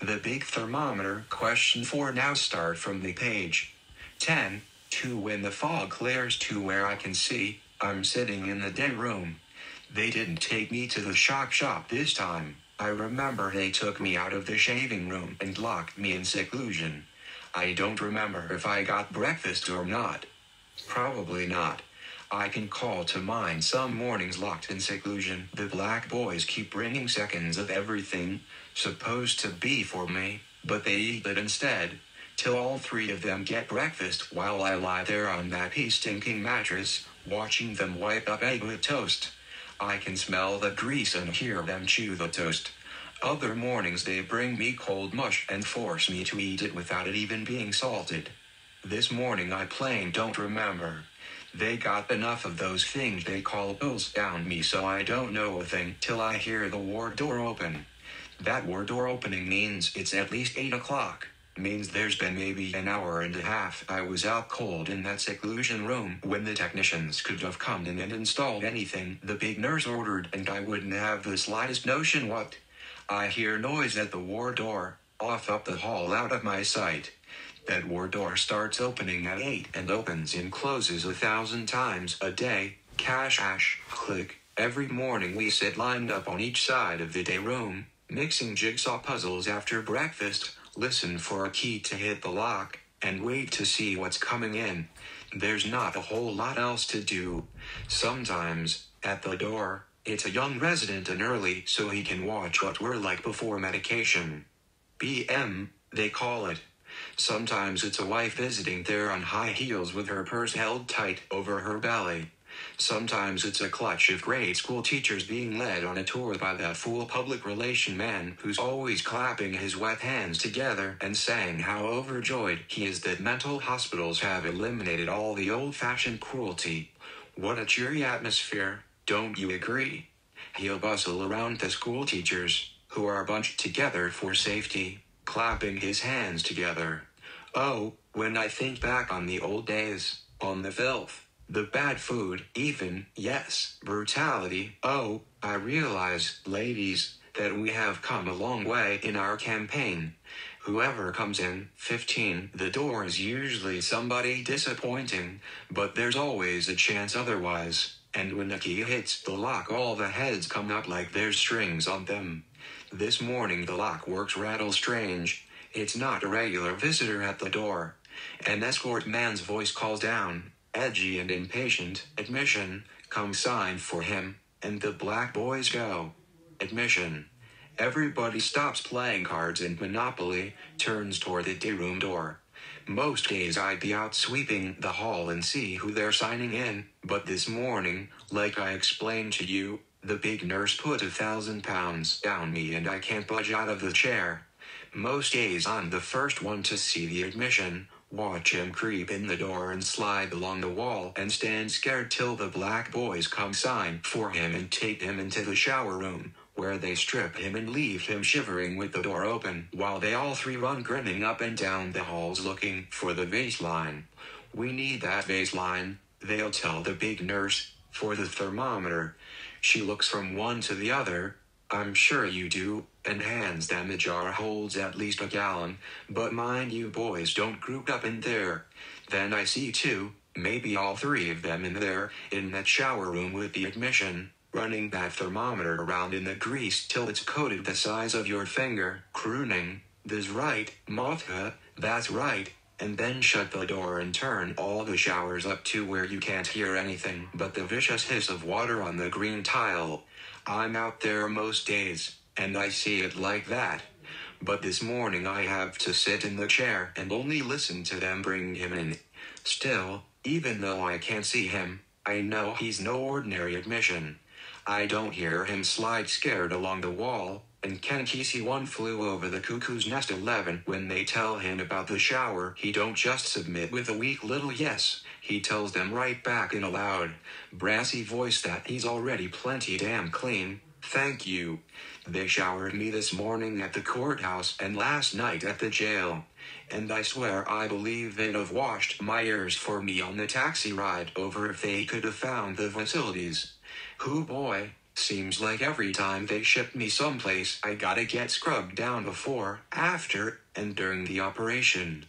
The big thermometer question 4 now start from the page. 10. 2 When the fog clears to where I can see, I'm sitting in the day room. They didn't take me to the shock shop this time. I remember they took me out of the shaving room and locked me in seclusion. I don't remember if I got breakfast or not. Probably not. I can call to mind some mornings locked in seclusion. The black boys keep bringing seconds of everything, supposed to be for me, but they eat it instead, till all 3 of them get breakfast while I lie there on that pea-stinking mattress, watching them wipe up egg with toast. I can smell the grease and hear them chew the toast. Other mornings they bring me cold mush and force me to eat it without it even being salted. This morning I plain don't remember. They got enough of those things they call pills down me, so I don't know a thing till I hear the ward door open. That ward door opening means it's at least 8 o'clock. Means there's been maybe an hour and a half I was out cold in that seclusion room when the technicians could have come in and installed anything the big nurse ordered, and I wouldn't have the slightest notion what. I hear noise at the ward door, off up the hall out of my sight. That ward door starts opening at 8 and opens and closes 1,000 times a day, cash ash, click. Every morning we sit lined up on each side of the day room, mixing jigsaw puzzles after breakfast, listen for a key to hit the lock, and wait to see what's coming in. There's not a whole lot else to do. Sometimes, at the door, it's a young resident and early so he can watch what we're like before medication. BM, they call it. Sometimes it's a wife visiting there on high heels with her purse held tight over her belly. Sometimes it's a clutch of grade school teachers being led on a tour by that fool public relation man who's always clapping his wet hands together and saying how overjoyed he is that mental hospitals have eliminated all the old-fashioned cruelty. What a cheery atmosphere, don't you agree? He'll bustle around the school teachers, who are bunched together for safety, clapping his hands together. Oh, when I think back on the old days, on the filth, the bad food, even, yes, brutality, oh, I realize, ladies, that we have come a long way in our campaign. Whoever comes in, 15, the door is usually somebody disappointing, but there's always a chance otherwise, and when the key hits the lock all the heads come up like there's strings on them. This morning the lock works rattle strange. It's not a regular visitor at the door. An escort man's voice calls down, edgy and impatient, "Admission, come sign for him," and the black boys go. Admission. Everybody stops playing cards and Monopoly, turns toward the day room door. Most days I'd be out sweeping the hall and see who they're signing in, but this morning, like I explained to you, the big nurse put 1,000 pounds down me and I can't budge out of the chair. Most days I'm the first one to see the admission, watch him creep in the door and slide along the wall and stand scared till the black boys come sign for him and take him into the shower room, where they strip him and leave him shivering with the door open while they all 3 run grinning up and down the halls looking for the baseline. "We need that baseline," they'll tell the big nurse, "for the thermometer." She looks from one to the other, "I'm sure you do," and hands them a jar holds at least a gallon, "but mind you boys don't group up in there." Then I see 2, maybe all 3 of them in there, in that shower room with the admission, running that thermometer around in the grease till it's coated the size of your finger, crooning, "That's right, Martha, that's right," and then shut the door and turn all the showers up to where you can't hear anything but the vicious hiss of water on the green tile. I'm out there most days, and I see it like that. But this morning I have to sit in the chair and only listen to them bring him in. Still, even though I can't see him, I know he's no ordinary admission. I don't hear him slide scared along the wall, and Ken Kesey One Flew Over the Cuckoo's Nest 11. When they tell him about the shower, he don't just submit with a weak little yes, he tells them right back in a loud, brassy voice that he's already plenty damn clean, "Thank you. They showered me this morning at the courthouse and last night at the jail, and I swear I believe they'd have washed my ears for me on the taxi ride over if they could have found the facilities." Hoo boy, Seems like every time they ship me someplace, I gotta get scrubbed down before, after, and during the operation.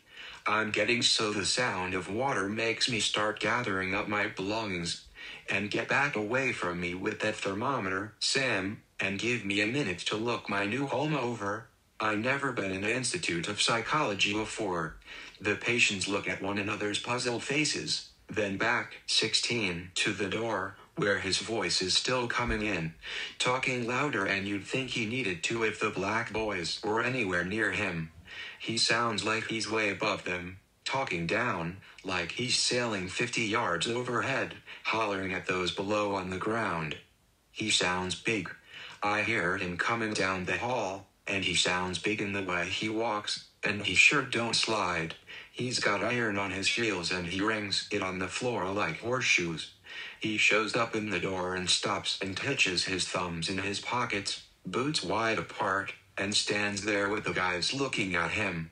I'm getting so the sound of water makes me start gathering up my belongings. And get back away from me with that thermometer, Sam, and give me a minute to look my new home over. I've never been in an institute of psychology before. The patients look at one another's puzzled faces, then back 16 to the door, where his voice is still coming in, talking louder, and you'd think he needed to if the black boys were anywhere near him. He sounds like he's way above them, talking down, like he's sailing 50 yards overhead, hollering at those below on the ground. He sounds big. I heard him coming down the hall, and he sounds big in the way he walks, and he sure don't slide. He's got iron on his heels and he rings it on the floor like horseshoes. He shows up in the door and stops and hitches his thumbs in his pockets, boots wide apart, and stands there with the guys looking at him.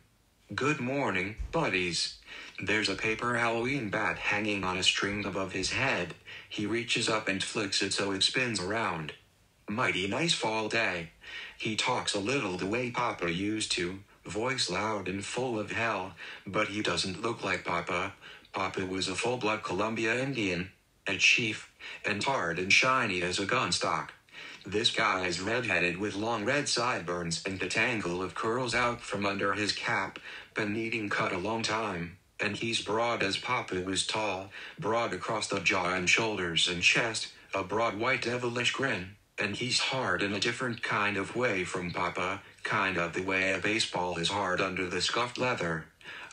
"Good morning, buddies." There's a paper Halloween bat hanging on a string above his head. He reaches up and flicks it so it spins around. "Mighty nice fall day." He talks a little the way Papa used to, voice loud and full of hell, but he doesn't look like Papa. Papa was a full-blood Columbia Indian, a chief, and hard and shiny as a gun stock. This guy's red-headed with long red sideburns and the tangle of curls out from under his cap, been needing cut a long time, and he's broad as Papa was tall, broad across the jaw and shoulders and chest, a broad white devilish grin, and he's hard in a different kind of way from Papa, kind of the way a baseball is hard under the scuffed leather.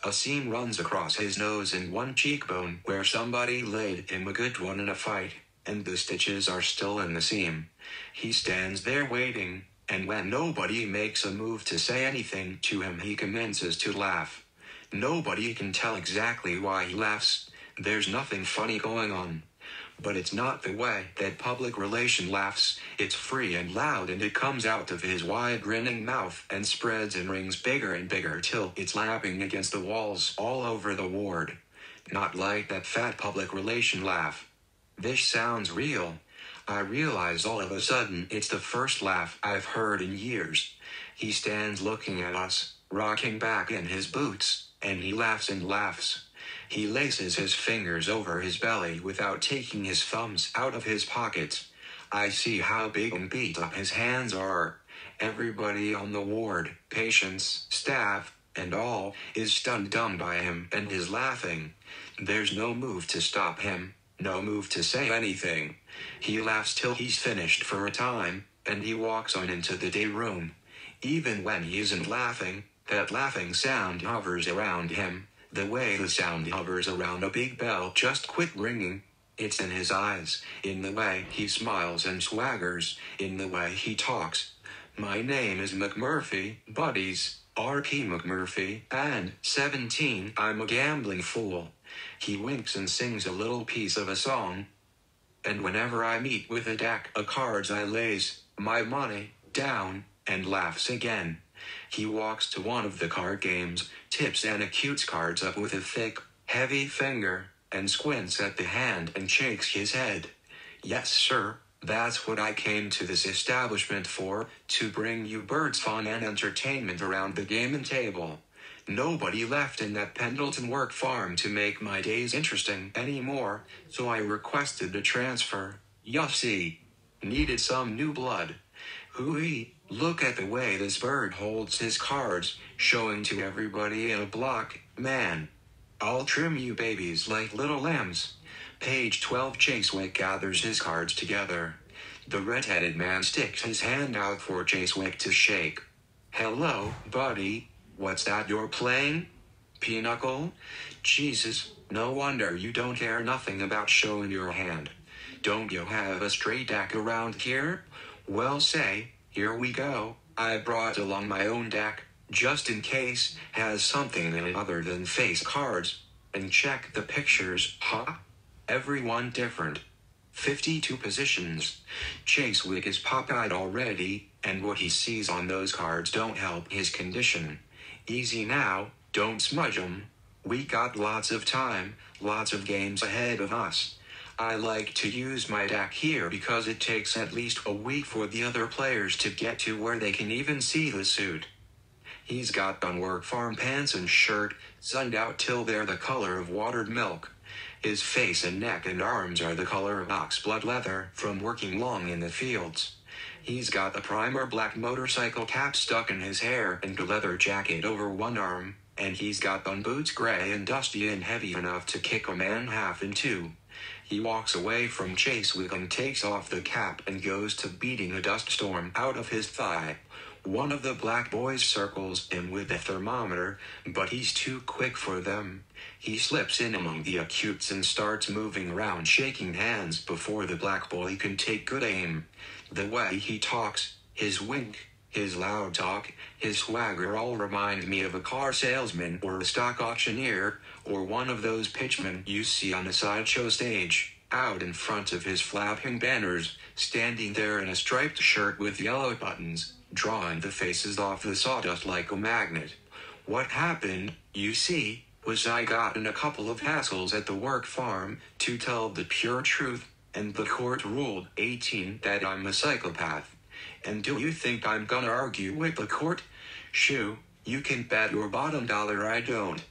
A seam runs across his nose and one cheekbone where somebody laid him a good one in a fight, and the stitches are still in the seam. He stands there waiting, and when nobody makes a move to say anything to him, he commences to laugh. Nobody can tell exactly why he laughs. There's nothing funny going on. But it's not the way that public relation laughs. It's free and loud, and it comes out of his wide grinning mouth and spreads and rings bigger and bigger till it's lapping against the walls all over the ward. Not like that fat public relation laugh. This sounds real. I realize all of a sudden it's the first laugh I've heard in years. He stands looking at us, rocking back in his boots, and he laughs and laughs. He laces his fingers over his belly without taking his thumbs out of his pockets. I see how big and beat up his hands are. Everybody on the ward, patients, staff, and all, is stunned dumb by him and his laughing. There's no move to stop him, no move to say anything. He laughs till he's finished for a time, and he walks on into the day room. Even when he isn't laughing, that laughing sound hovers around him. The way the sound hovers around a big bell just quit ringing. It's in his eyes, in the way he smiles and swaggers, in the way he talks. "My name is McMurphy, buddies, R.P. McMurphy, and 17, I'm a gambling fool." He winks and sings a little piece of a song. "And whenever I meet with a deck of cards, I lays my money down," and laughs again. He walks to one of the card games, tips and acutes cards up with a thick, heavy finger, and squints at the hand and shakes his head. "Yes, sir, that's what I came to this establishment for, to bring you birds fun and entertainment around the game and table. Nobody left in that Pendleton work farm to make my days interesting anymore, so I requested a transfer. You see, needed some new blood." Hoo-hee. Look at the way this bird holds his cards, showing to everybody in a block, man. I'll trim you babies like little lambs. Page 12. Chasewick gathers his cards together. The red-headed man sticks his hand out for Chasewick to shake. "Hello, buddy, what's that you're playing? Pinochle? Jesus, no wonder you don't care nothing about showing your hand. Don't you have a straight deck around here? Well, say, here we go. I brought along my own deck, just in case, has something in it other than face cards. And check the pictures, huh? Everyone different. 52 positions." Chasewick is pop-eyed already, and what he sees on those cards don't help his condition. "Easy now, don't smudge 'em. We got lots of time, lots of games ahead of us. I like to use my DAC here because it takes at least a week for the other players to get to where they can even see the suit. He's got on work farm pants and shirt, sunned out till they're the color of watered milk. His face and neck and arms are the color of oxblood leather from working long in the fields. He's got a primer black motorcycle cap stuck in his hair and a leather jacket over one arm, and he's got on boots gray and dusty and heavy enough to kick a man half in two. He walks away from Chasewick and takes off the cap and goes to beating a dust storm out of his thigh. One of the black boys circles him with the thermometer, but he's too quick for them. He slips in among the acutes and starts moving around shaking hands before the black boy can take good aim. The way he talks, his wink, his loud talk, his swagger all remind me of a car salesman or a stock auctioneer, or one of those pitchmen you see on a sideshow stage, out in front of his flapping banners, standing there in a striped shirt with yellow buttons, drawing the faces off the sawdust like a magnet. What happened, you see, was I got in a couple of hassles at the work farm, to tell the pure truth, and the court ruled 18 that I'm a psychopath. And do you think I'm gonna argue with the court? Shoo, you can bet your bottom dollar I don't.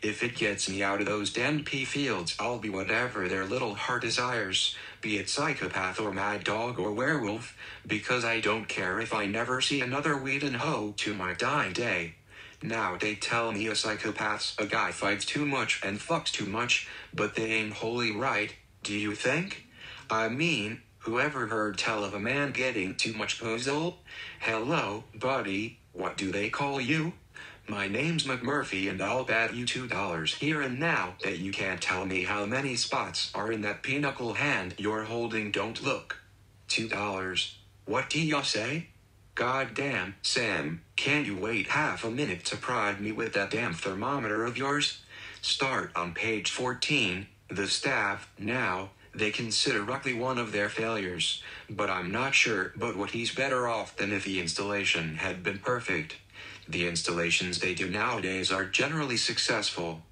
If it gets me out of those damn pea fields, I'll be whatever their little heart desires, be it psychopath or mad dog or werewolf, because I don't care if I never see another weed and hoe to my dying day. Now they tell me a psychopath's a guy fights too much and fucks too much, but they ain't wholly right, do you think? I mean, whoever heard tell of a man getting too much puzzle? Hello, buddy, what do they call you? My name's McMurphy, and I'll bet you $2 here and now that you can't tell me how many spots are in that pinochle hand you're holding. Don't look. $2. What do you say? Goddamn, Sam, can you wait half a minute to prod me with that damn thermometer of yours? Start on page 14, the staff, now. They consider Ruckley one of their failures, but I'm not sure but what he's better off than if the installation had been perfect. The installations they do nowadays are generally successful.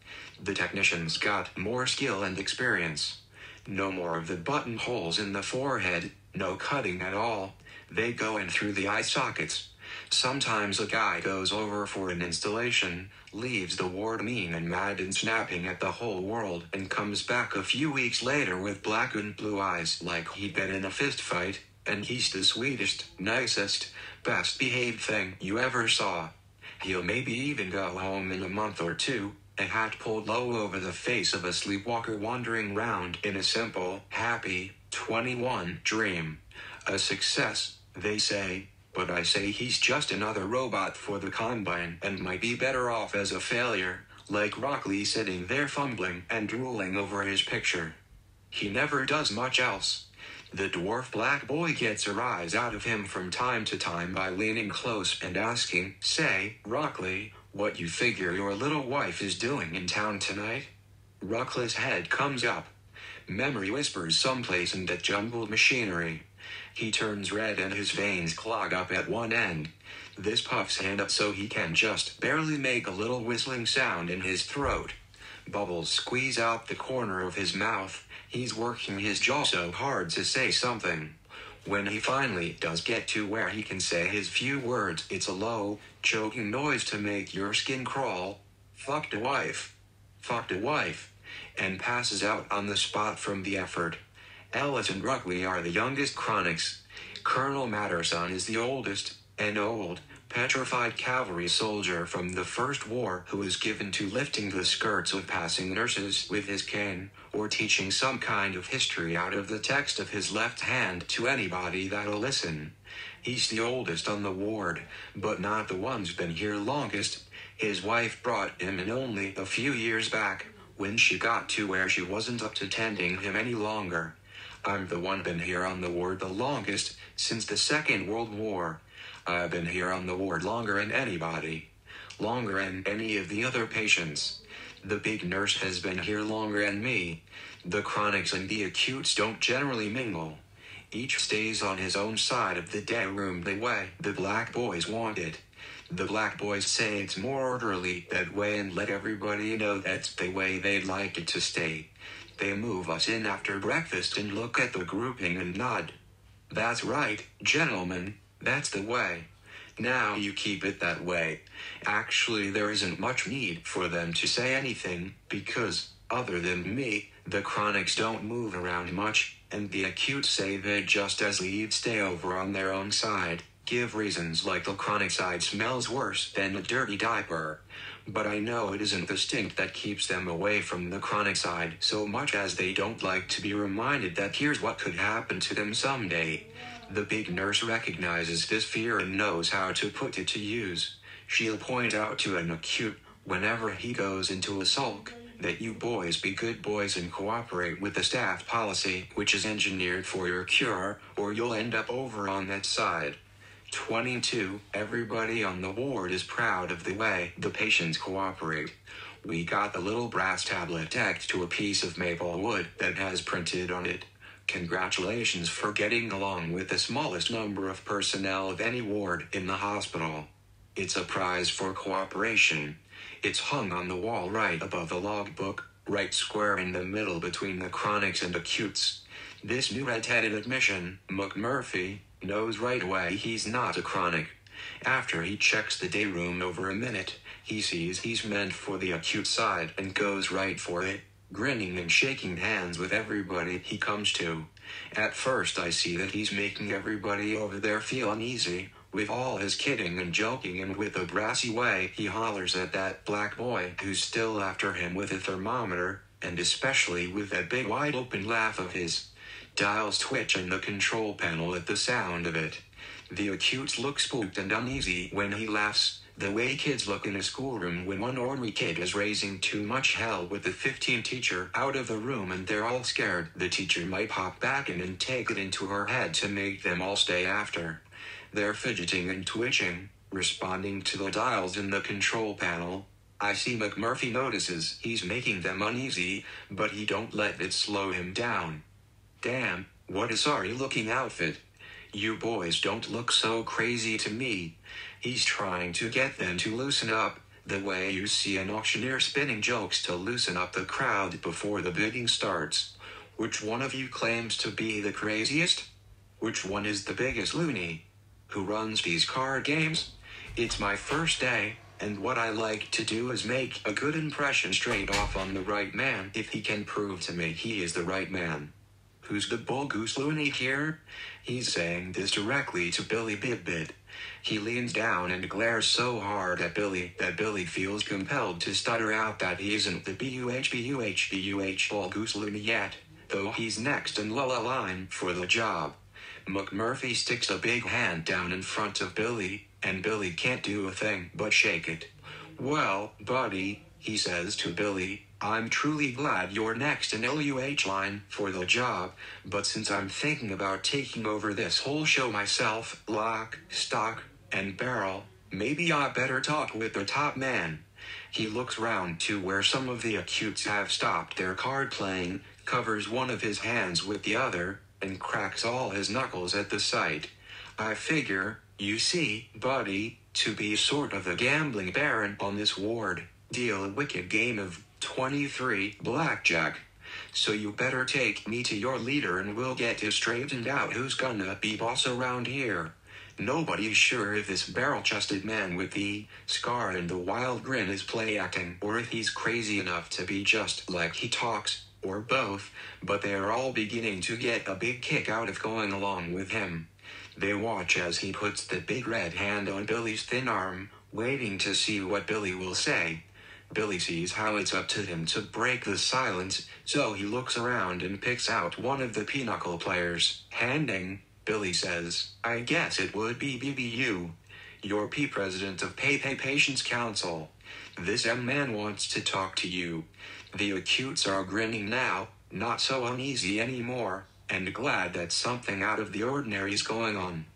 The technicians got more skill and experience. No more of the buttonholes in the forehead, no cutting at all. They go in through the eye sockets. Sometimes a guy goes over for an installation, leaves the ward mean and mad and snapping at the whole world, and comes back a few weeks later with black and blue eyes like he'd been in a fist fight, and he's the sweetest, nicest, best behaved thing you ever saw. He'll maybe even go home in a month or two, a hat pulled low over the face of a sleepwalker wandering round in a simple, happy, 21 dream. A success, they say. But I say he's just another robot for the Combine and might be better off as a failure, like Ruckley sitting there fumbling and drooling over his picture. He never does much else. The dwarf black boy gets a rise out of him from time to time by leaning close and asking, "Say, Ruckley, what you figure your little wife is doing in town tonight?" Ruckley's head comes up. Memory whispers someplace in that jumbled machinery. He turns red and his veins clog up at one end. This puffs him up so he can just barely make a little whistling sound in his throat. Bubbles squeeze out the corner of his mouth. He's working his jaw so hard to say something. When he finally does get to where he can say his few words, it's a low, choking noise to make your skin crawl. Fucked a wife. Fucked a wife. And passes out on the spot from the effort. Ellis and Ruckley are the youngest chronics. Colonel Matterson is the oldest, an old, petrified cavalry soldier from the First War who is given to lifting the skirts of passing nurses with his cane, or teaching some kind of history out of the text of his left hand to anybody that'll listen. He's the oldest on the ward, but not the one who's been here longest. His wife brought him in only a few years back, when she got to where she wasn't up to tending him any longer. I'm the one been here on the ward the longest, since the Second World War. I've been here on the ward longer than anybody. Longer than any of the other patients. The big nurse has been here longer than me. The chronics and the acutes don't generally mingle. Each stays on his own side of the day room the way the black boys want it. The black boys say it's more orderly that way and let everybody know that's the way they'd like it to stay. They move us in after breakfast and look at the grouping and nod. That's right, gentlemen, that's the way. Now you keep it that way. Actually, there isn't much need for them to say anything, because, other than me, the chronics don't move around much, and the acute say they just as leave stay over on their own side, give reasons like the chronic side smells worse than a dirty diaper. But I know it isn't the stink that keeps them away from the chronic side so much as they don't like to be reminded that here's what could happen to them someday. The big nurse recognizes this fear and knows how to put it to use. She'll point out to an acute, whenever he goes into a sulk, that you boys be good boys and cooperate with the staff policy which is engineered for your cure, or you'll end up over on that side. 22. Everybody on the ward is proud of the way the patients cooperate. We got the little brass tablet tacked to a piece of maple wood that has printed on it, "Congratulations for getting along with the smallest number of personnel of any ward in the hospital. It's a prize for cooperation." It's hung on the wall right above the logbook, right square in the middle between the chronics and acutes. This new red-headed admission, McMurphy, knows right away he's not a chronic. After he checks the day room over a minute, he sees he's meant for the acute side and goes right for it, grinning and shaking hands with everybody he comes to. At first I see that he's making everybody over there feel uneasy, with all his kidding and joking and with a brassy way he hollers at that black boy who's still after him with a thermometer, and especially with that big wide-open laugh of his. Dials twitch in the control panel at the sound of it. The acutes look spooked and uneasy when he laughs, the way kids look in a schoolroom when one ornery kid is raising too much hell with the 15th teacher out of the room and they're all scared the teacher might pop back in and take it into her head to make them all stay after. They're fidgeting and twitching, responding to the dials in the control panel. I see McMurphy notices he's making them uneasy, but he don't let it slow him down. "Damn, what a sorry-looking outfit. You boys don't look so crazy to me." He's trying to get them to loosen up, the way you see an auctioneer spinning jokes to loosen up the crowd before the bidding starts. "Which one of you claims to be the craziest? Which one is the biggest loony? Who runs these card games? It's my first day, and what I like to do is make a good impression straight off on the right man if he can prove to me he is the right man. Who's the bull goose loony here?" He's saying this directly to Billy Bibbit. He leans down and glares so hard at Billy that Billy feels compelled to stutter out that he isn't the B-U-H-B-U-H-B-U-H bull goose loony yet, though he's next in la-la line for the job. McMurphy sticks a big hand down in front of Billy, and Billy can't do a thing but shake it. "Well, buddy," he says to Billy, "I'm truly glad you're next in LUH line for the job, but since I'm thinking about taking over this whole show myself, lock, stock, and barrel, maybe I better talk with the top man." He looks round to where some of the acutes have stopped their card playing, covers one of his hands with the other, and cracks all his knuckles at the sight. "I figure, you see, buddy, to be sort of the gambling baron on this ward, deal a wicked game of 23 blackjack. So you better take me to your leader and we'll get it straightened out who's gonna be boss around here." Nobody's sure if this barrel-chested man with the scar and the wild grin is play-acting or if he's crazy enough to be just like he talks, or both, but they're all beginning to get a big kick out of going along with him. They watch as he puts the big red hand on Billy's thin arm, waiting to see what Billy will say. Billy sees how it's up to him to break the silence, so he looks around and picks out one of the pinochle players. Handing, Billy says, "I guess it would be BBU. You're P-President of Pay Patients Council. This M-man wants to talk to you." The acutes are grinning now, not so uneasy anymore, and glad that something out of the ordinary is going on.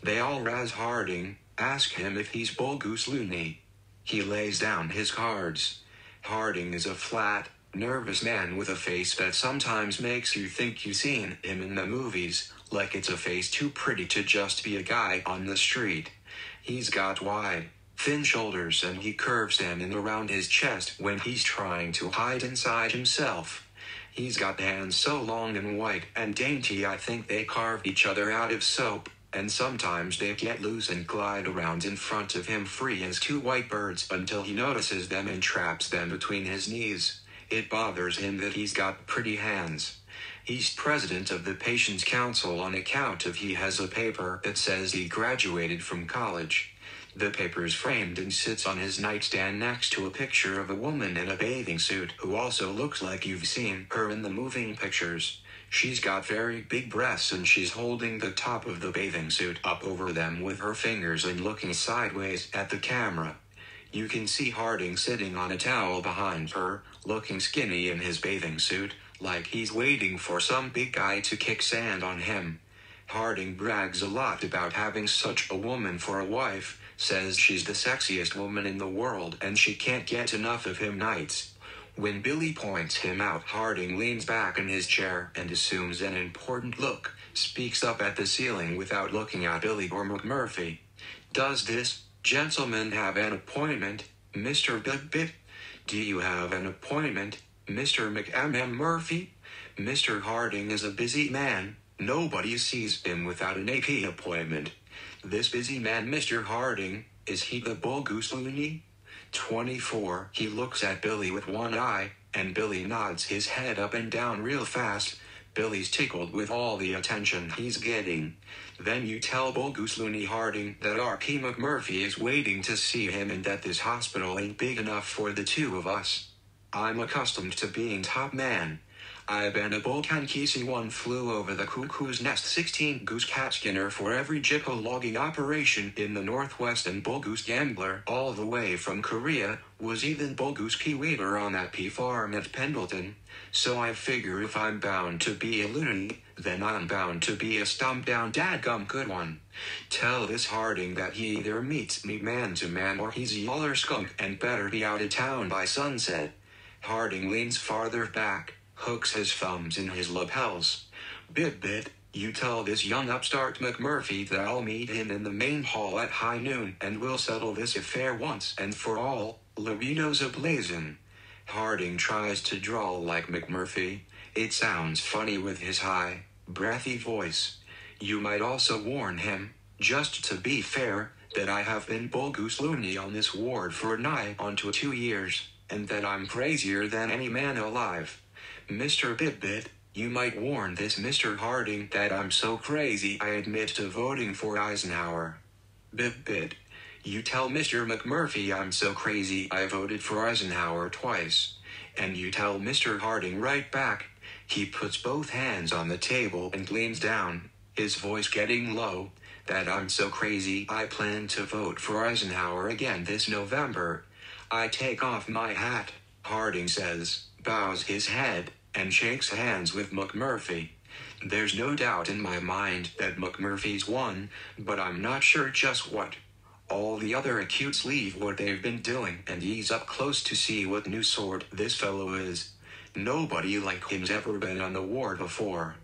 They all razz Harding, ask him if he's bull goose loony. He lays down his cards. Harding is a flat, nervous man with a face that sometimes makes you think you've seen him in the movies, like it's a face too pretty to just be a guy on the street. He's got wide, thin shoulders and he curves them in around his chest when he's trying to hide inside himself. He's got hands so long and white and dainty I think they carve each other out of soap, and sometimes they get loose and glide around in front of him free as two white birds until he notices them and traps them between his knees. It bothers him that he's got pretty hands. He's president of the Patients' Council on account of he has a paper that says he graduated from college. The paper's framed and sits on his nightstand next to a picture of a woman in a bathing suit who also looks like you've seen her in the moving pictures. She's got very big breasts and she's holding the top of the bathing suit up over them with her fingers and looking sideways at the camera. You can see Harding sitting on a towel behind her, looking skinny in his bathing suit, like he's waiting for some big guy to kick sand on him. Harding brags a lot about having such a woman for a wife, says she's the sexiest woman in the world and she can't get enough of him nights. When Billy points him out, Harding leans back in his chair and assumes an important look, speaks up at the ceiling without looking at Billy or McMurphy. Does this gentleman have an appointment, Mr. Bibbit? Do you have an appointment, Mr. McMurphy? Mr. Harding is a busy man. Nobody sees him without an AP appointment. This busy man, Mr. Harding, is he the bogus loony? 24. He looks at Billy with one eye, and Billy nods his head up and down real fast. Billy's tickled with all the attention he's getting. Then you tell bogus loony Harding that R.P. McMurphy is waiting to see him and that this hospital ain't big enough for the two of us. I'm accustomed to being top man. I've been a bull Ken Kesey, one flew over the cuckoo's nest, 16 goose cat skinner for every jippo logging operation in the Northwest, and bull goose gambler all the way from Korea, was even bull goose key waiter on that pea farm at Pendleton. So I figure if I'm bound to be a loony, then I'm bound to be a stomp down dadgum good one. Tell this Harding that he either meets me man to man or he's a yaller skunk and better be out of town by sunset. Harding leans farther back, hooks his thumbs in his lapels. Bibbit, you tell this young upstart McMurphy that I'll meet him in the main hall at high noon and we'll settle this affair once and for all, Loreno's ablazin. Harding tries to drawl like McMurphy. It sounds funny with his high, breathy voice. You might also warn him, just to be fair, that I have been bogus loony on this ward for nigh onto 2 years, and that I'm crazier than any man alive. Mr. Bibbit, you might warn this Mr. Harding that I'm so crazy I admit to voting for Eisenhower. Bibbit, you tell Mr. McMurphy I'm so crazy I voted for Eisenhower twice. And you tell Mr. Harding right back. He puts both hands on the table and leans down, his voice getting low, that I'm so crazy I plan to vote for Eisenhower again this November. I take off my hat, Harding says, bows his head, and shakes hands with McMurphy. There's no doubt in my mind that McMurphy's won, but I'm not sure just what. All the other acutes leave what they've been doing and ease up close to see what new sort this fellow is. Nobody like him's ever been on the ward before.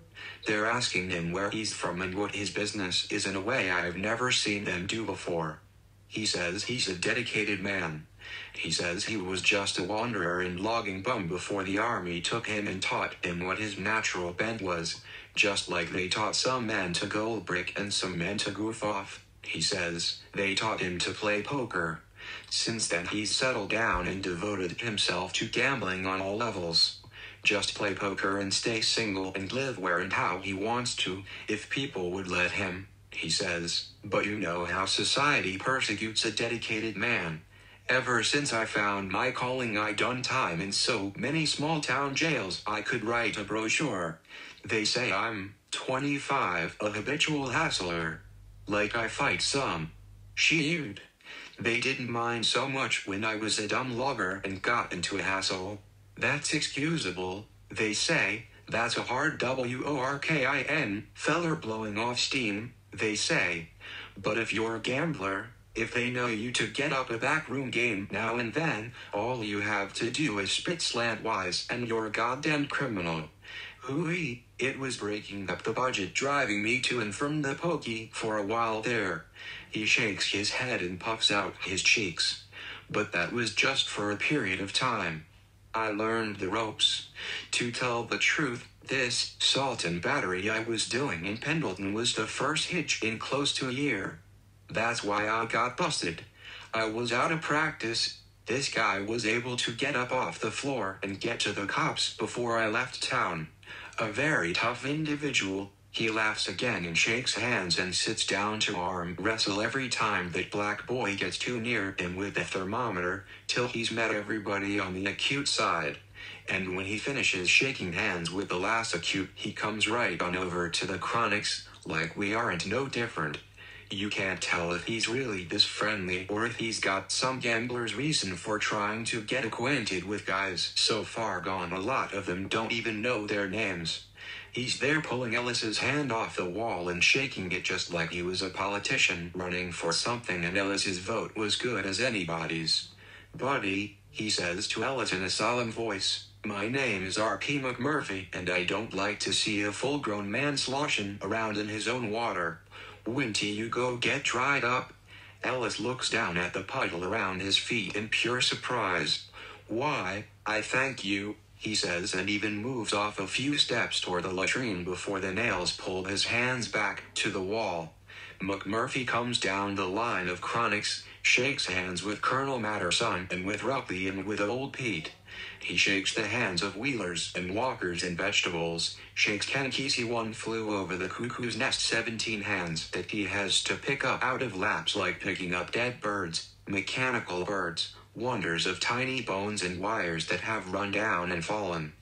They're asking him where he's from and what his business is in a way I've never seen them do before. He says he's a dedicated man. He says he was just a wanderer and logging bum before the army took him and taught him what his natural bent was, just like they taught some men to gold brick and some men to goof off. He says they taught him to play poker. Since then he's settled down and devoted himself to gambling on all levels. Just play poker and stay single and live where and how he wants to, if people would let him, he says, but you know how society persecutes a dedicated man. Ever since I found my calling I done time in so many small town jails I could write a brochure. They say I'm, 25, a habitual hassler. Like I fight some. Shoot. They didn't mind so much when I was a dumb logger and got into a hassle. That's excusable, they say. That's a hard working feller blowing off steam, they say. But if you're a gambler, if they know you to get up a backroom game now and then, all you have to do is spit slantwise and you're a goddamn criminal. Hooey, it was breaking up the budget driving me to and from the pokey for a while there. He shakes his head and puffs out his cheeks. But that was just for a period of time. I learned the ropes. To tell the truth, this assault and battery I was doing in Pendleton was the first hitch in close to a year. That's why I got busted. I was out of practice. This guy was able to get up off the floor and get to the cops before I left town. A very tough individual. He laughs again and shakes hands and sits down to arm wrestle every time that black boy gets too near him with the thermometer, till he's met everybody on the acute side. And when he finishes shaking hands with the last acute, he comes right on over to the chronics, like we aren't no different. You can't tell if he's really this friendly or if he's got some gambler's reason for trying to get acquainted with guys so far gone a lot of them don't even know their names. He's there pulling Ellis's hand off the wall and shaking it just like he was a politician running for something, and Ellis's vote was good as anybody's. "Buddy," he says to Ellis in a solemn voice, "my name is R.P. McMurphy, and I don't like to see a full-grown man sloshing around in his own water. Winty, you go get dried up." Ellis looks down at the puddle around his feet in pure surprise. "Why, I thank you," he says, and even moves off a few steps toward the latrine before the nails pull his hands back to the wall. McMurphy comes down the line of chronics, shakes hands with Colonel Matterson and with Ruckley and with Old Pete. He shakes the hands of wheelers and walkers and vegetables, shakes Ken Kesey one flew over the cuckoo's nest 17 hands that he has to pick up out of laps, like picking up dead birds, mechanical birds, wonders of tiny bones and wires that have run down and fallen.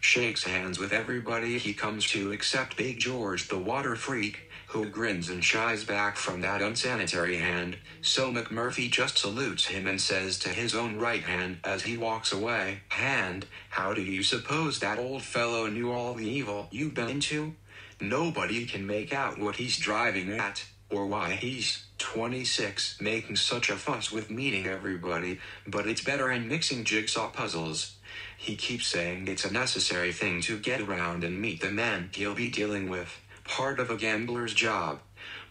Shakes hands with everybody he comes to except Big George the water freak, who grins and shies back from that unsanitary hand, so McMurphy just salutes him and says to his own right hand as he walks away, "Hand, how do you suppose that old fellow knew all the evil you've been into?" Nobody can make out what he's driving at, or why he's 26 making such a fuss with meeting everybody, but it's better in mixing jigsaw puzzles. He keeps saying it's a necessary thing to get around and meet the men he'll be dealing with, part of a gambler's job.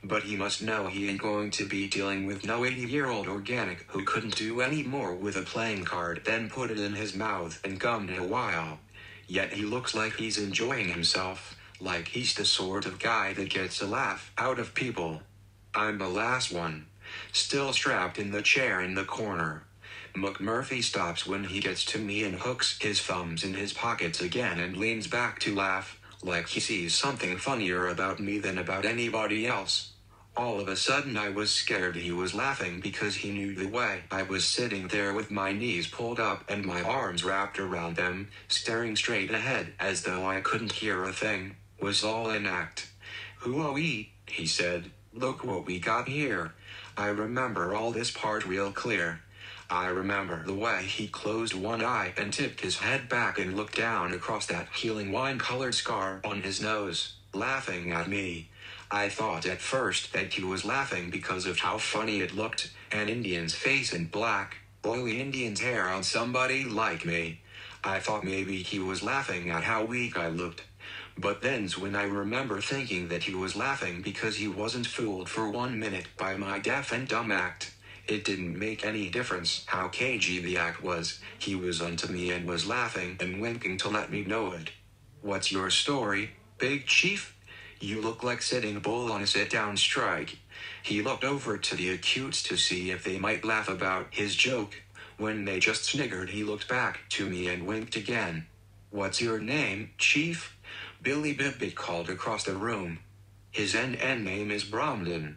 But he must know he ain't going to be dealing with no 80-year-old organic who couldn't do any more with a playing card than put it in his mouth and gum it a while. Yet he looks like he's enjoying himself, like he's the sort of guy that gets a laugh out of people. I'm the last one, still strapped in the chair in the corner. McMurphy stops when he gets to me and hooks his thumbs in his pockets again and leans back to laugh, like he sees something funnier about me than about anybody else. All of a sudden I was scared he was laughing because he knew the way I was sitting there with my knees pulled up and my arms wrapped around them, staring straight ahead as though I couldn't hear a thing, was all an act. "Hooey," he said. "Look what we got here." I remember all this part real clear. I remember the way he closed one eye and tipped his head back and looked down across that healing wine-colored scar on his nose, laughing at me. I thought at first that he was laughing because of how funny it looked, an Indian's face in black, oily Indian's hair on somebody like me. I thought maybe he was laughing at how weak I looked. But then's when I remember thinking that he was laughing because he wasn't fooled for 1 minute by my deaf and dumb act. It didn't make any difference how cagey the act was, he was onto me and was laughing and winking to let me know it. "What's your story, Big Chief? You look like sitting bull on a sit-down strike." He looked over to the acutes to see if they might laugh about his joke. When they just sniggered, he looked back to me and winked again. "What's your name, Chief?" Billy Bibbit called across the room. "His NN name is Bromden.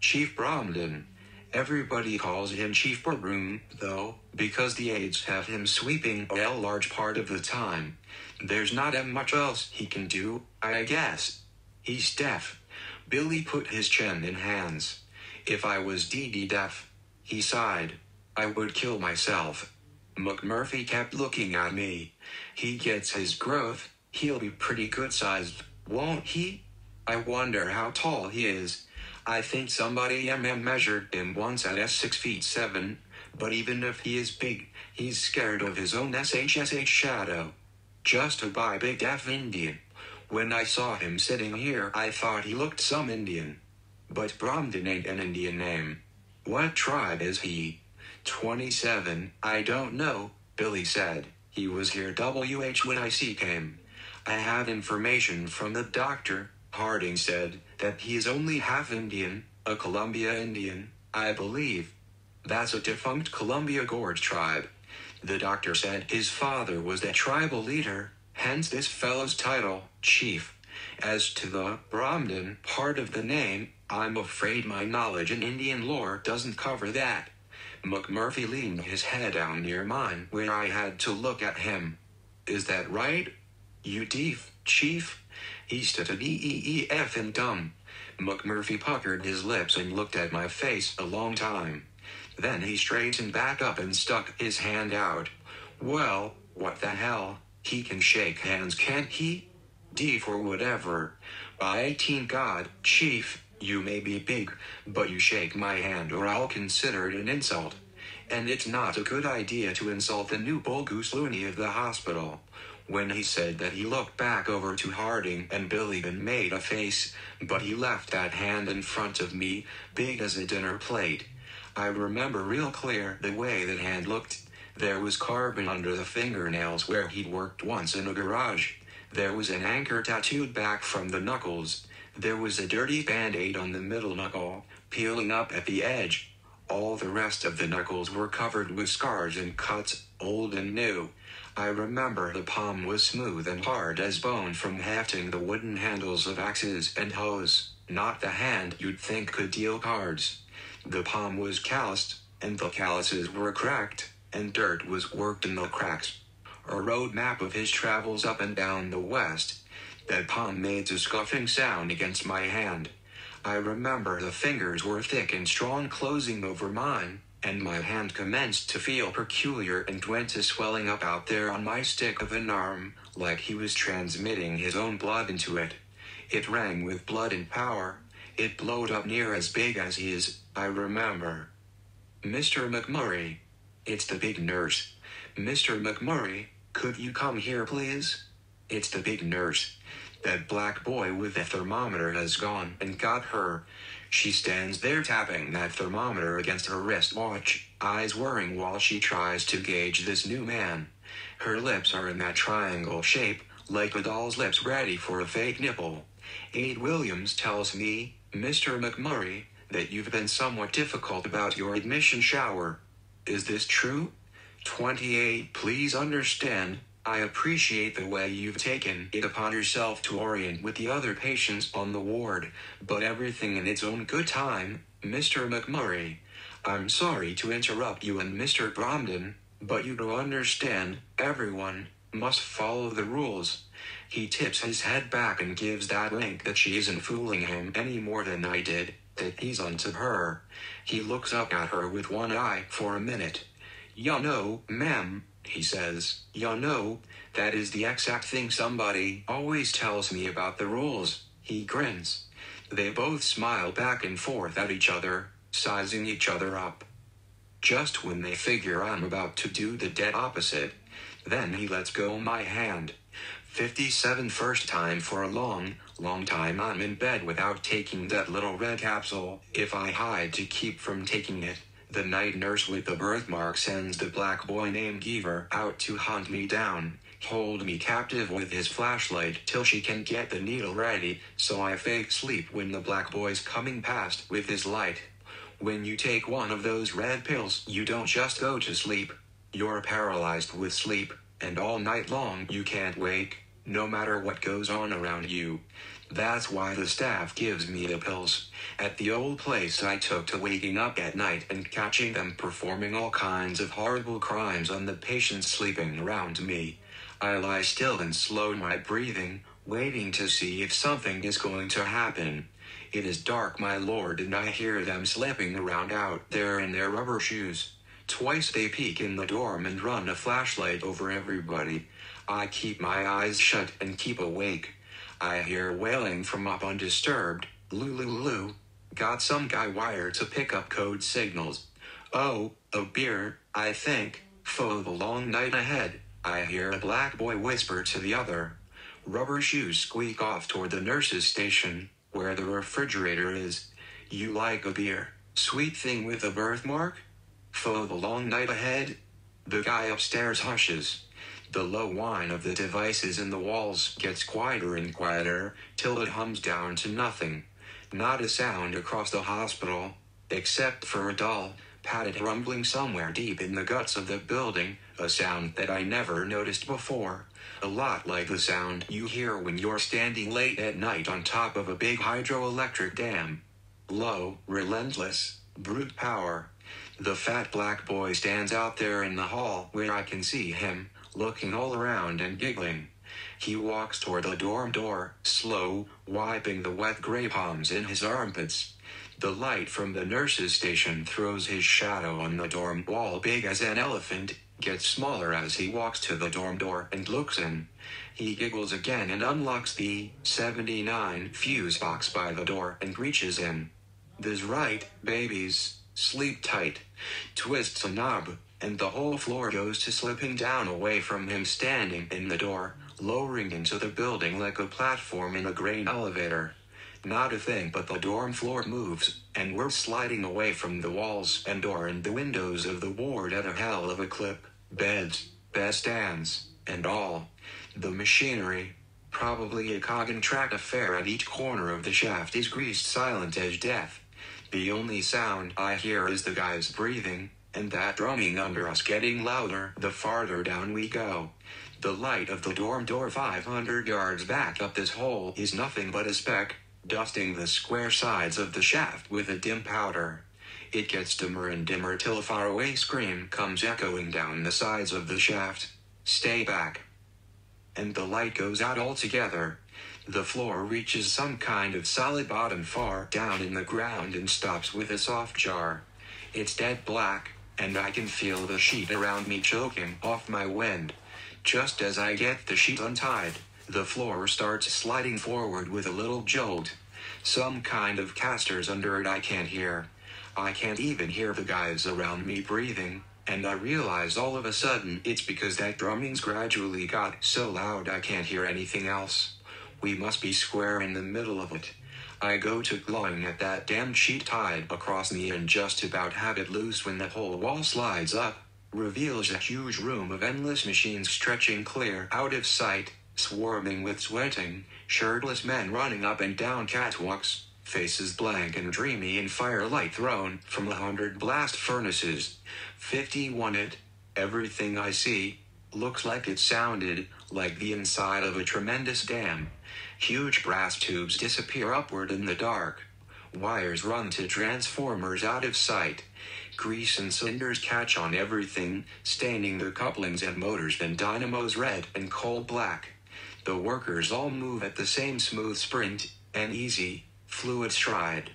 Chief Bromden. Everybody calls him Chief Bromden, though, because the aides have him sweeping a large part of the time. There's not much else he can do, I guess. He's deaf." Billy put his chin in hands. "If I was deaf," he sighed, "I would kill myself." McMurphy kept looking at me. "He gets his growth. He'll be pretty good-sized, won't he? I wonder how tall he is. I think somebody measured him once at 6'7", but even if he is big, he's scared of his own shadow. Just a big deaf Indian. When I saw him sitting here, I thought he looked some Indian. But Bromden ain't an Indian name. What tribe is he?" 27, I don't know," Billy said. He was here when I see him. I have information from the doctor, Harding said, that he is only half Indian, a Columbia Indian, I believe. That's a defunct Columbia Gorge tribe. The doctor said his father was the tribal leader, hence this fellow's title, Chief. As to the Bromden part of the name, I'm afraid my knowledge in Indian lore doesn't cover that. McMurphy leaned his head down near mine where I had to look at him. Is that right? You deef, Chief? He stood at EEEF and dumb. McMurphy puckered his lips and looked at my face a long time. Then he straightened back up and stuck his hand out. Well, what the hell, he can shake hands, can't he? D for whatever. By 18 God, Chief, you may be big, but you shake my hand or I'll consider it an insult. And it's not a good idea to insult the new bull goose loony of the hospital. When he said that he looked back over to Harding and Billy and made a face, but he left that hand in front of me, big as a dinner plate. I remember real clear the way that hand looked. There was carbon under the fingernails where he'd worked once in a garage. There was an anchor tattooed back from the knuckles. There was a dirty band-aid on the middle knuckle, peeling up at the edge. All the rest of the knuckles were covered with scars and cuts, old and new. I remember the palm was smooth and hard as bone from hefting the wooden handles of axes and hoes, not the hand you'd think could deal cards. The palm was calloused, and the calluses were cracked, and dirt was worked in the cracks. A road map of his travels up and down the West. That palm made a scuffing sound against my hand. I remember the fingers were thick and strong closing over mine, and my hand commenced to feel peculiar and went to swelling up out there on my stick of an arm, like he was transmitting his own blood into it. It rang with blood and power. It blowed up near as big as he is, I remember. Mr. McMurray. It's the big nurse. Mr. McMurray, could you come here please? It's the big nurse. That black boy with the thermometer has gone and got her. She stands there tapping that thermometer against her wristwatch, eyes worrying while she tries to gauge this new man. Her lips are in that triangle shape, like a doll's lips ready for a fake nipple. Aide Williams tells me, Mr. McMurray, that you've been somewhat difficult about your admission shower. Is this true? 28 Please understand, I appreciate the way you've taken it upon yourself to orient with the other patients on the ward, but everything in its own good time, Mr. McMurray. I'm sorry to interrupt you and Mr. Bromden, but you do understand, everyone must follow the rules. He tips his head back and gives that wink that she isn't fooling him any more than I did, that he's onto her. He looks up at her with one eye for a minute. You know, ma'am, he says, you know, that is the exact thing somebody always tells me about the rules. He grins. They both smile back and forth at each other, sizing each other up. Just when they figure I'm about to do the dead opposite, then he lets go my hand. 57 First time for a long, long time I'm in bed without taking that little red capsule. If I hide to keep from taking it, the night nurse with the birthmark sends the black boy named Giver out to hunt me down, hold me captive with his flashlight till she can get the needle ready, so I fake sleep when the black boy's coming past with his light. When you take one of those red pills, you don't just go to sleep. You're paralyzed with sleep, and all night long you can't wake, no matter what goes on around you. That's why the staff gives me the pills. At the old place I took to waking up at night and catching them performing all kinds of horrible crimes on the patients sleeping around me. I lie still and slow my breathing, waiting to see if something is going to happen. It is dark, my lord, and I hear them slipping around out there in their rubber shoes. Twice they peek in the dorm and run a flashlight over everybody. I keep my eyes shut and keep awake. I hear wailing from up undisturbed, Lulu. Got some guy wired to pick up code signals. Oh, a beer, I think, for the long night ahead, I hear a black boy whisper to the other. Rubber shoes squeak off toward the nurse's station, where the refrigerator is. You like a beer, sweet thing with a birthmark? For the long night ahead? The guy upstairs hushes. The low whine of the devices in the walls gets quieter and quieter, till it hums down to nothing. Not a sound across the hospital, except for a dull, padded rumbling somewhere deep in the guts of the building, a sound that I never noticed before, a lot like the sound you hear when you're standing late at night on top of a big hydroelectric dam. Low, relentless, brute power. The fat black boy stands out there in the hall where I can see him, looking all around and giggling. He walks toward the dorm door, slow, wiping the wet gray palms in his armpits. The light from the nurse's station throws his shadow on the dorm wall, big as an elephant, gets smaller as he walks to the dorm door and looks in. He giggles again and unlocks the 79 fuse box by the door and reaches in. "This right, babies, sleep tight," twists a knob, and the whole floor goes to slipping down away from him standing in the door, lowering into the building like a platform in a grain elevator. Not a thing but the dorm floor moves, and we're sliding away from the walls and door and the windows of the ward at a hell of a clip, beds, bedstands, and all. The machinery, probably a cog and track affair at each corner of the shaft, is greased silent as death. The only sound I hear is the guys breathing, and that drumming under us getting louder the farther down we go. The light of the dorm door 500 yards back up this hole is nothing but a speck, dusting the square sides of the shaft with a dim powder. It gets dimmer and dimmer till a faraway scream comes echoing down the sides of the shaft. "Stay back!" And the light goes out altogether. The floor reaches some kind of solid bottom far down in the ground and stops with a soft jar. It's dead black, and I can feel the sheet around me choking off my wind. Just as I get the sheet untied, the floor starts sliding forward with a little jolt. Some kind of casters under it I can't hear. I can't even hear the guys around me breathing, and I realize all of a sudden it's because that drumming's gradually got so loud I can't hear anything else. We must be square in the middle of it. I go to clawing at that damn sheet tied across me and just about have it loose when the whole wall slides up, reveals a huge room of endless machines stretching clear out of sight, swarming with sweating, shirtless men running up and down catwalks, faces blank and dreamy in firelight thrown from 100 blast furnaces. 51 it, everything I see, looks like it sounded, like the inside of a tremendous dam. Huge brass tubes disappear upward in the dark. Wires run to transformers out of sight. Grease and cinders catch on everything, staining the couplings and motors and dynamos red and coal black. The workers all move at the same smooth sprint, an easy, fluid stride.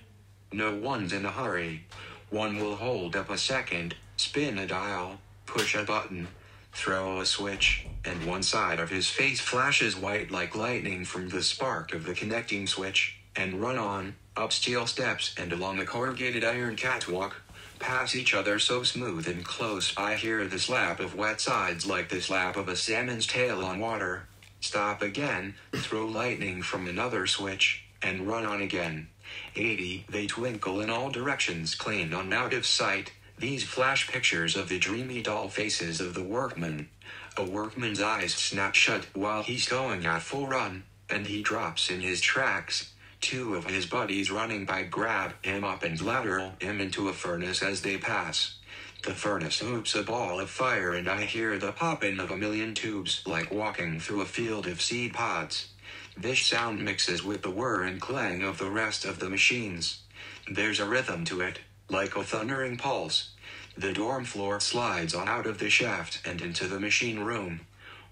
No one's in a hurry. One will hold up a second, spin a dial, push a button, throw a switch, and one side of his face flashes white like lightning from the spark of the connecting switch, and run on, up steel steps and along a corrugated iron catwalk, pass each other so smooth and close I hear the slap of wet sides like the slap of a salmon's tail on water, stop again, throw lightning from another switch, and run on again. 80, they twinkle in all directions clean on out of sight. These flash pictures of the dreamy dull faces of the workmen. A workman's eyes snap shut while he's going at full run, and he drops in his tracks. Two of his buddies running by grab him up and lateral him into a furnace as they pass. The furnace hoops a ball of fire and I hear the popping of a million tubes like walking through a field of seed pods. This sound mixes with the whir and clang of the rest of the machines. There's a rhythm to it, like a thundering pulse. The dorm floor slides on out of the shaft and into the machine room.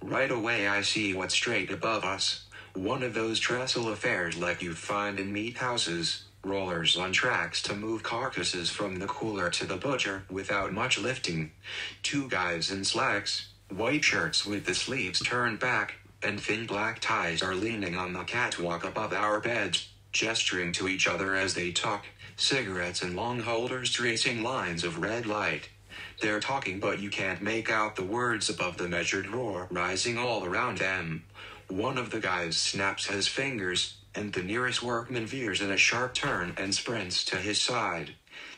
Right away I see what's straight above us. One of those trestle affairs like you find in meat houses, rollers on tracks to move carcasses from the cooler to the butcher without much lifting. Two guys in slacks, white shirts with the sleeves turned back, and thin black ties are leaning on the catwalk above our beds, gesturing to each other as they talk, cigarettes and long holders tracing lines of red light. They're talking but you can't make out the words above the measured roar rising all around them. One of the guys snaps his fingers, and the nearest workman veers in a sharp turn and sprints to his side.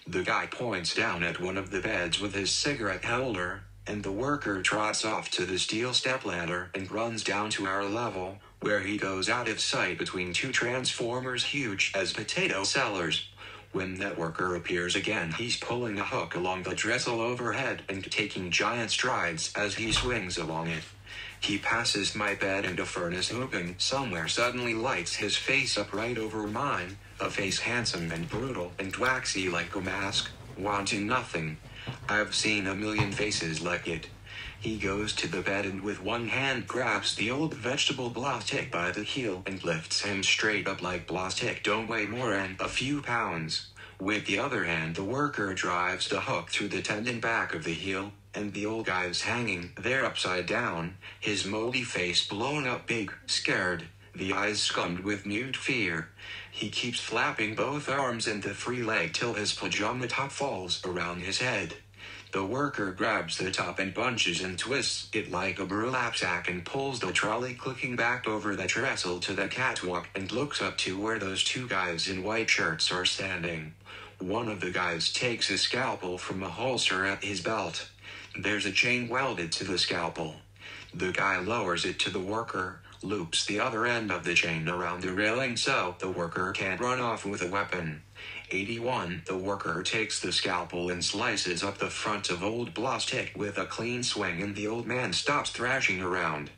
The guy points down at one of the beds with his cigarette holder, and the worker trots off to the steel stepladder and runs down to our level, where he goes out of sight between two transformers huge as potato cellers. When that worker appears again, he's pulling a hook along the trestle overhead and taking giant strides as he swings along it. He passes my bed and a furnace open somewhere suddenly lights his face up right over mine, a face handsome and brutal and waxy like a mask, wanting nothing. I've seen a million faces like it. He goes to the bed and with one hand grabs the old vegetable Blastic by the heel and lifts him straight up like Blastic don't weigh more than a few pounds. With the other hand the worker drives the hook through the tendon back of the heel, and the old guy's hanging there upside down, his moldy face blown up big, scared, the eyes scummed with mute fear. He keeps flapping both arms and the free leg till his pajama top falls around his head. The worker grabs the top and bunches and twists it like a burlap sack and pulls the trolley clicking back over the trestle to the catwalk and looks up to where those two guys in white shirts are standing. One of the guys takes a scalpel from a holster at his belt. There's a chain welded to the scalpel. The guy lowers it to the worker, loops the other end of the chain around the railing so the worker can't run off with a weapon. 81. The worker takes the scalpel and slices up the front of old Blastic with a clean swing, and the old man stops thrashing around.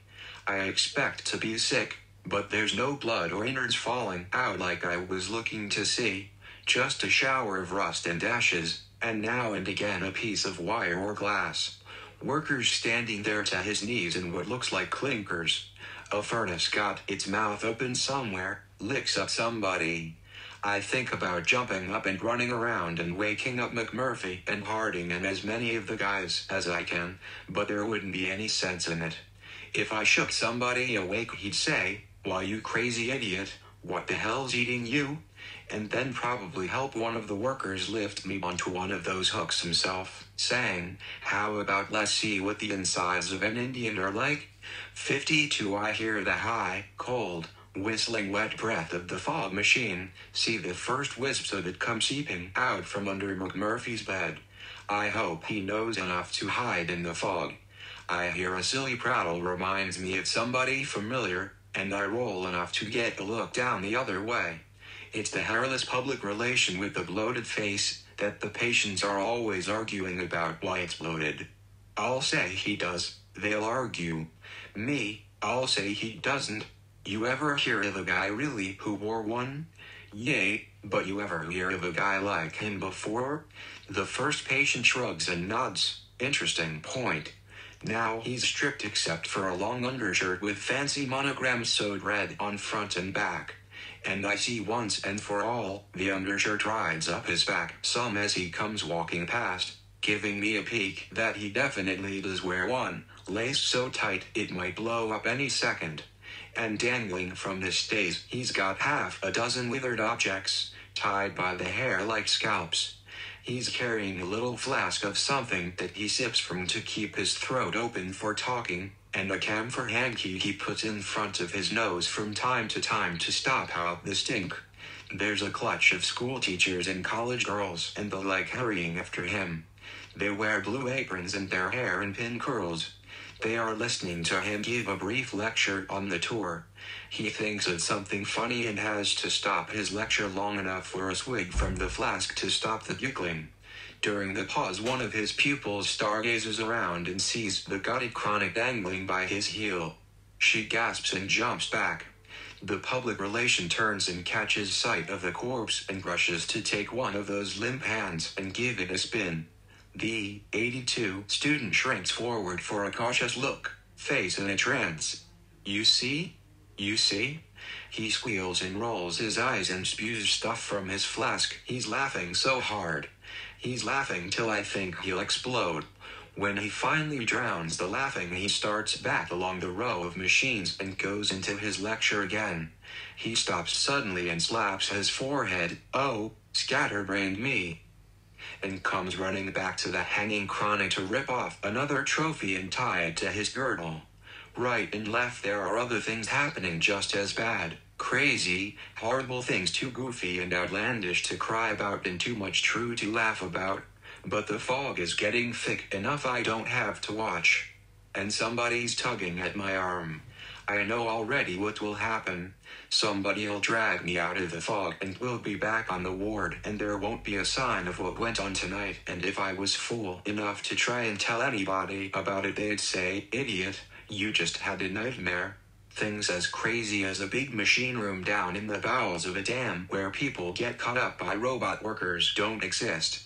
I expect to be sick, but there's no blood or innards falling out like I was looking to see, just a shower of rust and ashes, and now and again a piece of wire or glass. Workers standing there to his knees in what looks like clinkers. A furnace got its mouth open somewhere, licks up somebody. I think about jumping up and running around and waking up McMurphy and Harding and as many of the guys as I can, but there wouldn't be any sense in it. If I shook somebody awake, he'd say, "Why, you crazy idiot, what the hell's eating you?" and then probably help one of the workers lift me onto one of those hooks himself, saying, "How about let's see what the insides of an Indian are like?" 52. I hear the high, cold, whistling wet breath of the fog machine, see the first wisps of it come seeping out from under McMurphy's bed. I hope he knows enough to hide in the fog. I hear a silly prattle reminds me of somebody familiar, and I roll enough to get a look down the other way. It's the hairless public relation with the bloated face that the patients are always arguing about why it's bloated. I'll say he does, they'll argue. Me, I'll say he doesn't. You ever hear of a guy really who wore one? Yay, but you ever hear of a guy like him before? The first patient shrugs and nods, interesting point. Now he's stripped except for a long undershirt with fancy monograms sewed red on front and back. And I see once and for all, the undershirt rides up his back some as he comes walking past, giving me a peek that he definitely does wear one, laced so tight it might blow up any second. And dangling from his stays he's got half a dozen withered objects, tied by the hair like scalps. He's carrying a little flask of something that he sips from to keep his throat open for talking, and a camphor handkerchief he puts in front of his nose from time to stop out the stink. There's a clutch of school teachers and college girls and the like hurrying after him. They wear blue aprons and their hair in pin curls. They are listening to him give a brief lecture on the tour. He thinks it's something funny and has to stop his lecture long enough for a swig from the flask to stop the giggling. During the pause one of his pupils stargazes around and sees the gutted chronic dangling by his heel. She gasps and jumps back. The public relation turns and catches sight of the corpse and rushes to take one of those limp hands and give it a spin. The 82 student shrinks forward for a cautious look, face in a trance. "You see? You see?" He squeals and rolls his eyes and spews stuff from his flask. He's laughing so hard. He's laughing till I think he'll explode. When he finally drowns the laughing he starts back along the row of machines and goes into his lecture again. He stops suddenly and slaps his forehead. "Oh, scatterbrained me," and comes running back to the hanging chronic to rip off another trophy and tie it to his girdle. Right and left there are other things happening just as bad, crazy, horrible things too goofy and outlandish to cry about and too much true to laugh about. but the fog is getting thick enough I don't have to watch. And somebody's tugging at my arm. I know already what will happen. Somebody'll drag me out of the fog and we'll be back on the ward and there won't be a sign of what went on tonight. And if I was fool enough to try and tell anybody about it, they'd say, "Idiot, you just had a nightmare." Things as crazy as a big machine room down in the bowels of a dam where people get caught up by robot workers don't exist.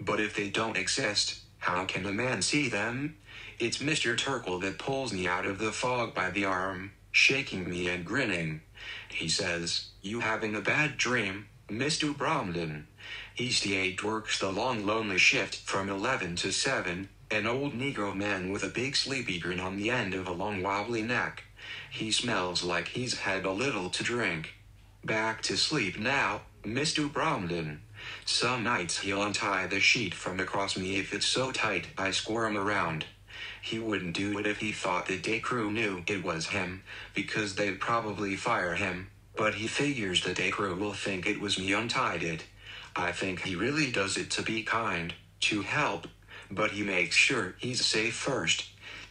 But if they don't exist, how can a man see them? It's Mr. Turkle that pulls me out of the fog by the arm, shaking me and grinning. He says, "You having a bad dream, Mr. Bromden?" East 8 works the long lonely shift from 11 to 7, an old Negro man with a big sleepy grin on the end of a long wobbly neck. He smells like he's had a little to drink. "Back to sleep now, Mr. Bromden." Some nights he'll untie the sheet from across me if it's so tight I squirm around. He wouldn't do it if he thought the day crew knew it was him, because they'd probably fire him, but he figures the day crew will think it was me untied it. I think he really does it to be kind, to help, but he makes sure he's safe first.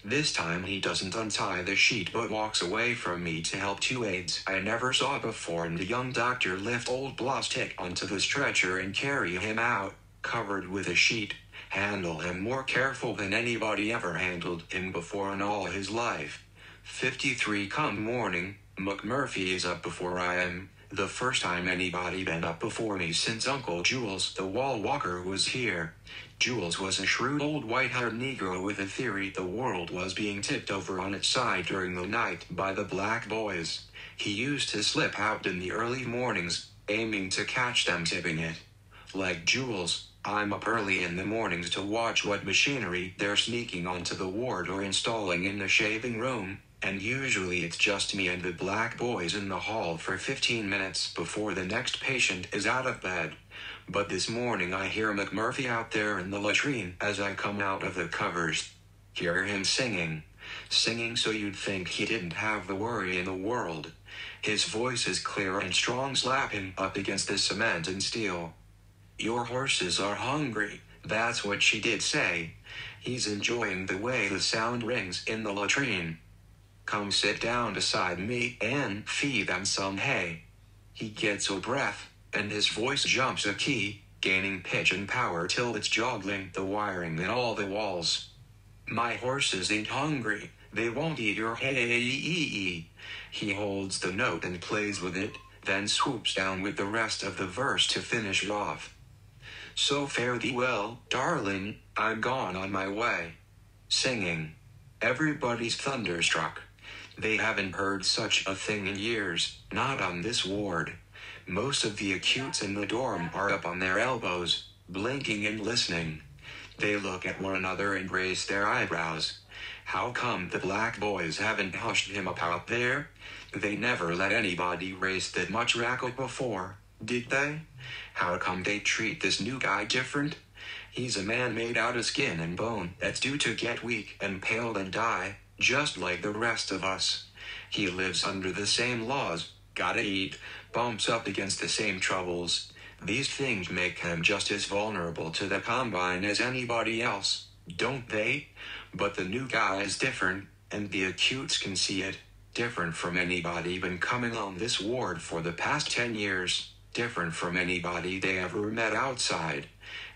This time he doesn't untie the sheet but walks away from me to help two aides I never saw before and the young doctor lift old Blostick onto the stretcher and carry him out, covered with a sheet. Handle him more careful than anybody ever handled him before in all his life. 53 come morning, McMurphy is up before I am, the first time anybody been up before me since Uncle Jules the wall walker was here. Jules was a shrewd old white-haired Negro with a theory the world was being tipped over on its side during the night by the black boys. He used to slip out in the early mornings, aiming to catch them tipping it. Like Jules, I'm up early in the mornings to watch what machinery they're sneaking onto the ward or installing in the shaving room, and usually it's just me and the black boys in the hall for 15 minutes before the next patient is out of bed. But this morning I hear McMurphy out there in the latrine as I come out of the covers. Hear him singing so you'd think he didn't have the worry in the world. His voice is clear and strong, slapping up against the cement and steel. "Your horses are hungry," that's what she did say. He's enjoying the way the sound rings in the latrine. "Come sit down beside me and feed them some hay." He gets a breath, and his voice jumps a key, gaining pitch and power till it's juggling the wiring and all the walls. "My horses ain't hungry, they won't eat your hay." He holds the note and plays with it, then swoops down with the rest of the verse to finish it off. "So fare thee well, darling, I'm gone on my way." Singing. Everybody's thunderstruck. They haven't heard such a thing in years, not on this ward. Most of the acutes in the dorm are up on their elbows, blinking and listening. They look at one another and raise their eyebrows. How come the black boys haven't hushed him up out there? They never let anybody raise that much racket before, did they? How come they treat this new guy different? He's a man made out of skin and bone that's due to get weak and pale and die, just like the rest of us. He lives under the same laws, gotta eat, bumps up against the same troubles. These things make him just as vulnerable to the combine as anybody else, don't they? But the new guy is different, and the acutes can see it. Different from anybody been coming on this ward for the past 10 years. Different from anybody they ever met outside.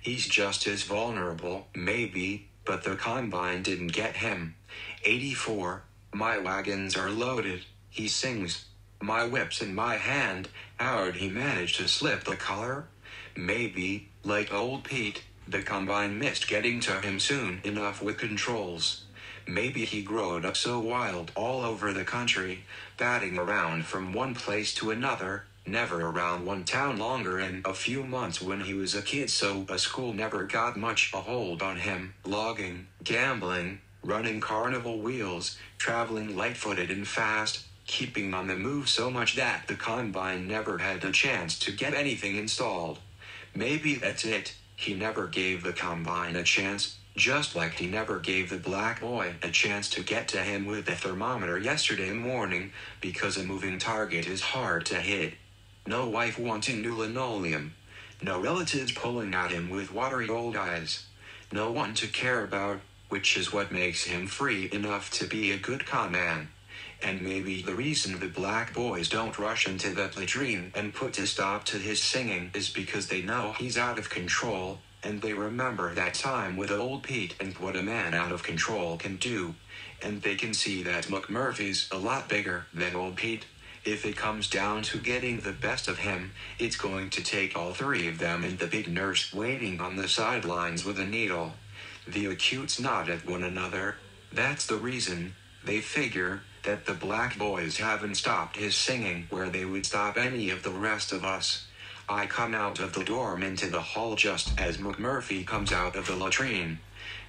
He's just as vulnerable, maybe, but the combine didn't get him. 84, "My wagons are loaded," he sings. "My whip's in my hand," how'd he manage to slip the collar? Maybe, like old Pete, the combine missed getting to him soon enough with controls. Maybe he growed up so wild all over the country, batting around from one place to another, never around one town longer than a few months when he was a kid, so a school never got much a hold on him. Logging, gambling, running carnival wheels, traveling light-footed and fast, keeping on the move so much that the combine never had a chance to get anything installed. Maybe that's it, he never gave the combine a chance, just like he never gave the black boy a chance to get to him with the thermometer yesterday morning, because a moving target is hard to hit. No wife wanting new linoleum. No relatives pulling at him with watery old eyes. no one to care about, which is what makes him free enough to be a good con man. And maybe the reason the black boys don't rush into that latrine and put a stop to his singing is because they know he's out of control, and they remember that time with old Pete and what a man out of control can do. And they can see that McMurphy's a lot bigger than old Pete. If it comes down to getting the best of him, it's going to take all three of them and the big nurse waiting on the sidelines with a needle. The acutes nod at one another. That's the reason, they figure, that the black boys haven't stopped his singing where they would stop any of the rest of us. I come out of the dorm into the hall just as McMurphy comes out of the latrine.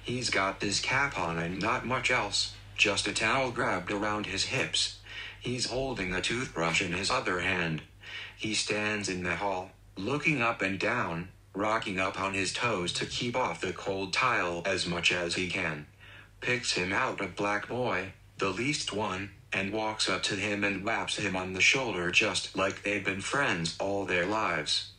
He's got his cap on and not much else, just a towel grabbed around his hips. He's holding a toothbrush in his other hand. He stands in the hall, looking up and down, rocking up on his toes to keep off the cold tile as much as he can. Picks him out a black boy, the least one, and walks up to him and whaps him on the shoulder just like they've been friends all their lives.